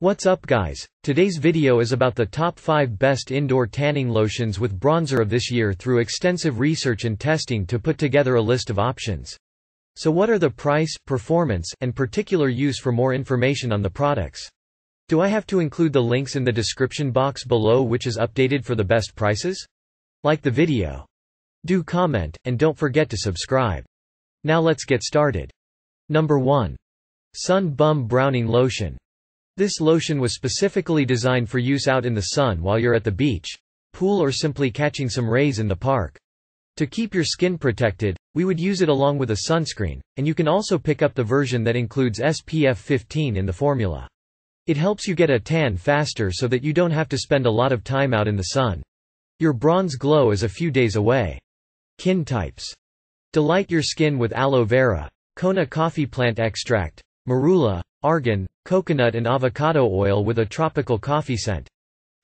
What's up guys, today's video is about the top 5 best indoor tanning lotions with bronzer of this year through extensive research and testing to put together a list of options. So what are the price, performance, and particular use? For more information on the products, do I have to include the links in the description box below which is updated for the best prices? Like the video, do comment, and don't forget to subscribe. Now let's get started. Number 1. Sun Bum Browning Lotion. This lotion was specifically designed for use out in the sun while you're at the beach, pool, or simply catching some rays in the park. To keep your skin protected, we would use it along with a sunscreen, and you can also pick up the version that includes SPF 15 in the formula. It helps you get a tan faster so that you don't have to spend a lot of time out in the sun. Your bronze glow is a few days away. Kin types. Delight your skin with aloe vera, Kona coffee plant extract, marula, argan, coconut and avocado oil with a tropical coffee scent.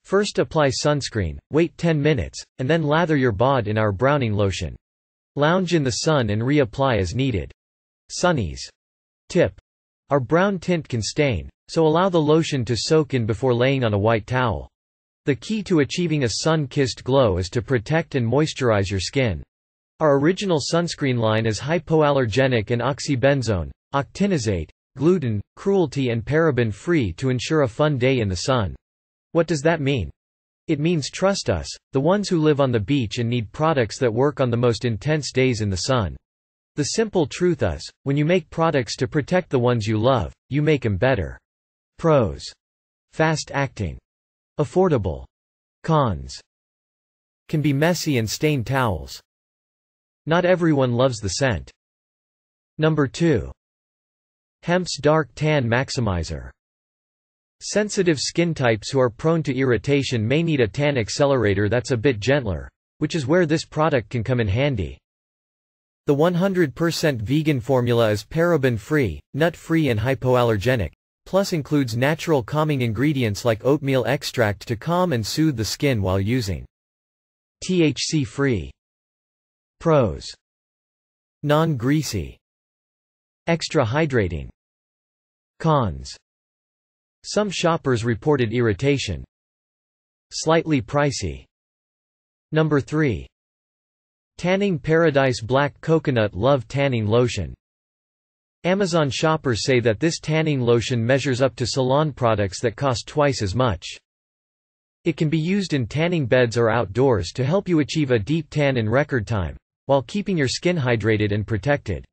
First apply sunscreen, wait 10 minutes, and then lather your bod in our browning lotion. Lounge in the sun and reapply as needed. Sunnies. Tip. Our brown tint can stain, so allow the lotion to soak in before laying on a white towel. The key to achieving a sun-kissed glow is to protect and moisturize your skin. Our original sunscreen line is hypoallergenic and oxybenzone, octinazate, gluten, cruelty and paraben-free to ensure a fun day in the sun. What does that mean? It means trust us, the ones who live on the beach and need products that work on the most intense days in the sun. The simple truth is, when you make products to protect the ones you love, you make them better. Pros. Fast-acting. Affordable. Cons. Can be messy and stain towels. Not everyone loves the scent. Number 2. Hemp's Dark Tan Maximizer. Sensitive skin types who are prone to irritation may need a tan accelerator that's a bit gentler, which is where this product can come in handy. The 100% vegan formula is paraben-free, nut-free and hypoallergenic, plus includes natural calming ingredients like oatmeal extract to calm and soothe the skin while using. THC-free. Pros. Non-greasy. Extra hydrating. Cons. Some shoppers reported irritation. Slightly pricey. Number 3. Tanning Paradise Black Coconut Love Tanning Lotion. Amazon shoppers say that this tanning lotion measures up to salon products that cost twice as much. It can be used in tanning beds or outdoors to help you achieve a deep tan in record time, while keeping your skin hydrated and protected.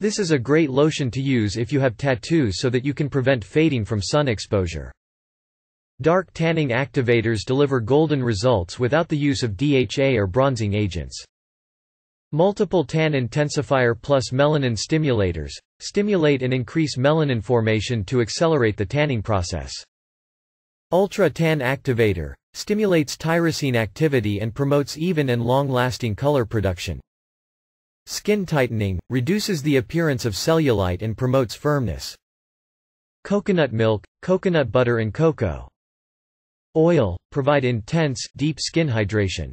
This is a great lotion to use if you have tattoos so that you can prevent fading from sun exposure. Dark tanning activators deliver golden results without the use of DHA or bronzing agents. Multiple tan intensifier plus melanin stimulators stimulate and increase melanin formation to accelerate the tanning process. Ultra Tan Activator stimulates tyrosine activity and promotes even and long-lasting color production. Skin tightening, reduces the appearance of cellulite and promotes firmness. Coconut milk, coconut butter and cocoa oil, provide intense, deep skin hydration.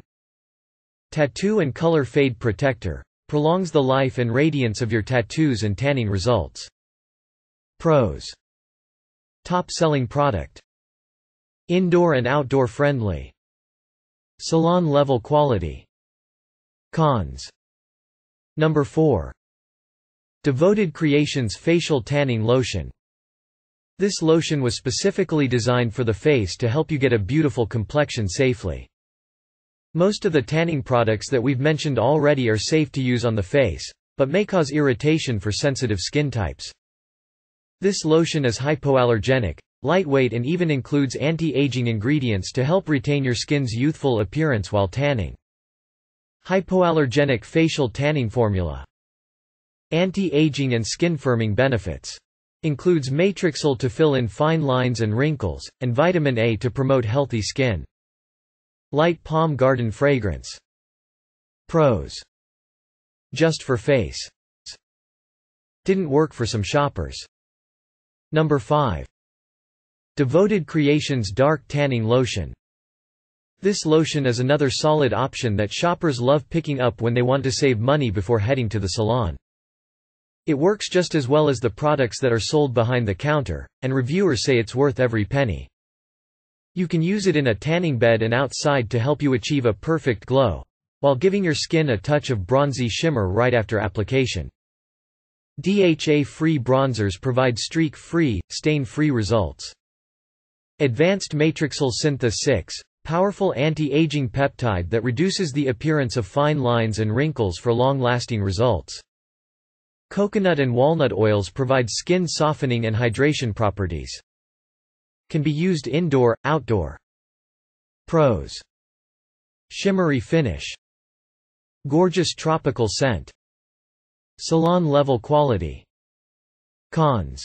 Tattoo and color fade protector, prolongs the life and radiance of your tattoos and tanning results. Pros. Top-selling product. Indoor and outdoor friendly. Salon-level quality. Cons. Number 4. Devoted Creations Facial Tanning Lotion. This lotion was specifically designed for the face to help you get a beautiful complexion safely. Most of the tanning products that we've mentioned already are safe to use on the face, but may cause irritation for sensitive skin types. This lotion is hypoallergenic, lightweight and even includes anti-aging ingredients to help retain your skin's youthful appearance while tanning. Hypoallergenic facial tanning formula. Anti-aging and skin-firming benefits. Includes Matrixyl to fill in fine lines and wrinkles, and vitamin A to promote healthy skin. Light palm garden fragrance. Pros. Just for face. Didn't work for some shoppers. Number 5. Devoted Creations Dark Tanning Lotion. This lotion is another solid option that shoppers love picking up when they want to save money before heading to the salon. It works just as well as the products that are sold behind the counter, and reviewers say it's worth every penny. You can use it in a tanning bed and outside to help you achieve a perfect glow, while giving your skin a touch of bronzy shimmer right after application. DHA-free bronzers provide streak-free, stain-free results. Advanced Matrixyl Syntha 6, powerful anti-aging peptide that reduces the appearance of fine lines and wrinkles for long-lasting results. Coconut and walnut oils provide skin softening and hydration properties. Can be used indoor, outdoor. Pros: shimmery finish, gorgeous tropical scent, salon-level quality. Cons: